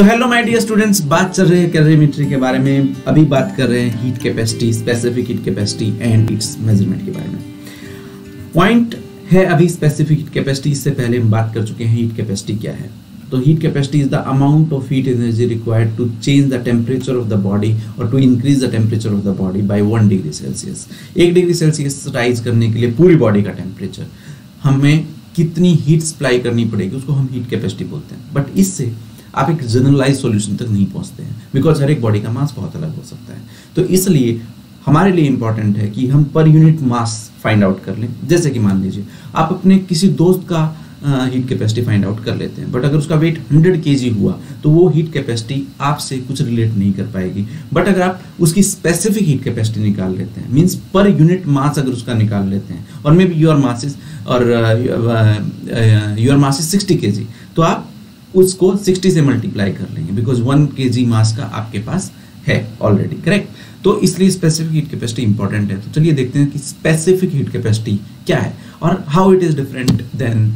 So hello my dear students, बात चल रही है कैलोरीमेट्री के बारे में। अभी बात कर रहे हैं heat capacity, specific heat capacity and its measurement के बारे में। पॉइंट है अभी स्पेसिफिक हीट कैपेसिटी, इससे पहले हम बात कर चुके हैं हीट कैपेसिटी क्या है। तो heat capacity is the amount of heat energy required to change the temperature of the body और to increase the temperature of the body by 1 degree Celsius. 1 degree Celsius rise करने के लिए पूरी body का temperature हमें कितनी heat supply करनी पड़ेगी, उसको हम हीट कैपेसिटी बोलते हैं। बट इससे आप एक जनरलाइज सॉल्यूशन तक नहीं पहुंचते हैं, बिकॉज हर एक बॉडी का मास बहुत अलग हो सकता है। तो इसलिए हमारे लिए इम्पॉर्टेंट है कि हम per unit mass find out कर लें। जैसे कि मान लीजिए आप अपने किसी दोस्त का हीट कैपेसिटी फाइंड आउट कर लेते हैं, बट अगर उसका वेट 100 kg हुआ तो वो हीट कैपेसिटी आपसे कुछ रिलेट नहीं कर पाएगी। बट अगर आप उसकी स्पेसिफिक हीट कैपेसिटी निकाल लेते हैं, मीन्स पर यूनिट मास अगर उसका निकाल लेते हैं और maybe your mass is 60 kg, तो आप उसको 60 से मल्टीप्लाई कर लेंगे, बिकॉज 1 kg मास का आपके पास है ऑलरेडी, करेक्ट। तो इसलिए स्पेसिफिक हीट कैपेसिटी इंपॉर्टेंट है। तो चलिए देखते हैं कि स्पेसिफिक हीट कैपेसिटी क्या है और how it is different than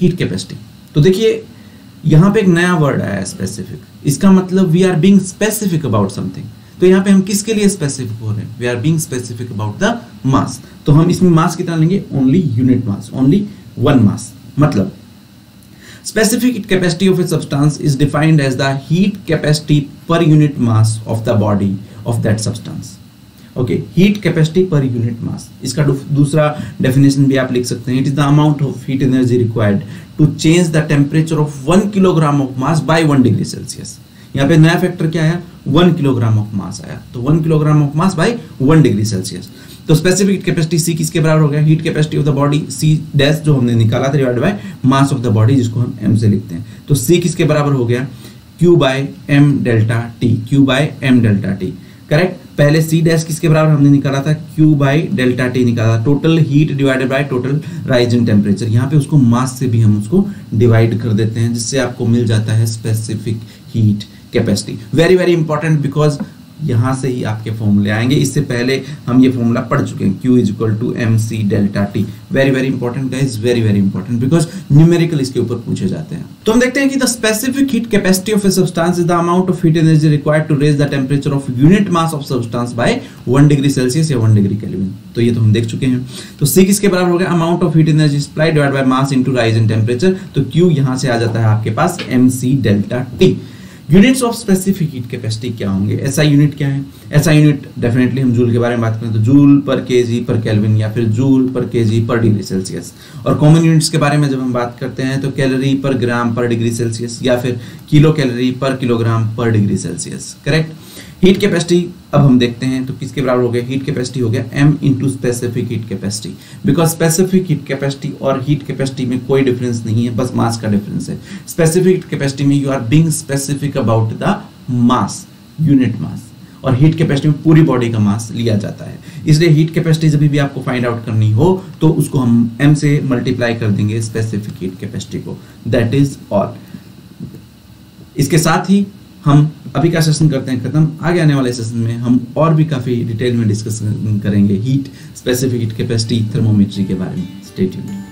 heat capacity. तो देखिए यहाँ पे एक नया वर्ड आया है, स्पेसिफिक। इसका मतलब we are being specific about something. तो यहाँ पे हम किसके लिए स्पेसिफिक हो रहे हैं? We are being specific about the mass. तो हम इसमें मास कितना लेंगे? Only unit mass, only 1 mass. मतलब specific heat capacity of a substance is defined as the heat capacity per unit mass of the body of that substance. Okay, heat capacity per unit mass. इसका दूसरा definition भी आप लिख सकते हैं. It is the amount of heat energy required to change the temperature of 1 kilogram of mass by 1 degree Celsius. यहाँ पे नया factor क्या आया? 1 kilogram of mass आया. तो 1 kilogram of mass by 1 degree Celsius. तो स्पेसिफिक हीट कैपेसिटी C किसके बराबर हो गया? Heat capacity of the body C dash जो हमने निकाला था divide by mass of the body, जिसको हम m से लिखते हैं। तो C किसके बराबर हो गया? Q by m delta T, Q by m delta T, correct. पहले C डैश किसके बराबर हमने निकाला था? Q बाय डेल्टा T निकाला, total heat divided by total rise in temperature. यहाँ पे उसको मास से भी हम उसको डिवाइड कर देते हैं, जिससे आपको मिल जाता है specific heat capacity. Very very important, because यहाँ से ही आपके फॉर्मूले आएंगे। इससे पहले हम ये फॉर्मूला पढ़ चुके हैं, Q equal to M C delta T. Very very important guys, very very important, because numerical इसके ऊपर पूछे जाते हैं। तो हम देखते हैं कि the specific heat capacity of a substance is the amount of heat energy required to raise the temperature of unit mass of substance by 1 degree Celsius या 1 डिग्री केल्विन। तो ये तो हम देख चुके हैं। तो C किसके बराबर हो गया? Amount of heat energy supply divide by mass into rise in temperature. तो Q यहाँ से आ जाता है आपके पास M C delta T. Units of specific heat capacity क्या होंगे? एसआई यूनिट क्या है? एसआई यूनिट डेफिनेटली हम जूल के बारे में बात करें तो जूल पर केजी पर केल्विन या फिर जूल पर केजी पर डिग्री सेल्सियस। और कॉमन यूनिट्स के बारे में जब हम बात करते हैं तो कैलोरी पर ग्राम पर डिग्री सेल्सियस या फिर किलो कैलोरी पर किलोग्राम पर degree Celsius, correct. Heat capacity अब हम देखते हैं तो किसके बराबर हो गया? हीट कैपेसिटी हो गया m into specific heat capacity, because specific heat capacity और हीट कैपेसिटी में कोई डिफरेंस नहीं है, बस मास का डिफरेंस है। स्पेसिफिक हीट कैपेसिटी में you are being specific about the mass, unit mass, और हीट कैपेसिटी में पूरी बॉडी का मास लिया जाता है। इसलिए हीट कैपेसिटी जब भी आपको फाइंड आउट करनी हो तो उसको हम m से मल्टीप्लाई कर देंगे स्पेसिफिक हीट कैपेसिटी को, दैट इज ऑल। इसके साथ ही हम अभी का सेशन करते हैं खत्म। आगे आने वाले सेशन में हम और भी काफ़ी डिटेल में डिस्कस करेंगे heat, specific heat capacity, thermometry के बारे में। Stay tuned.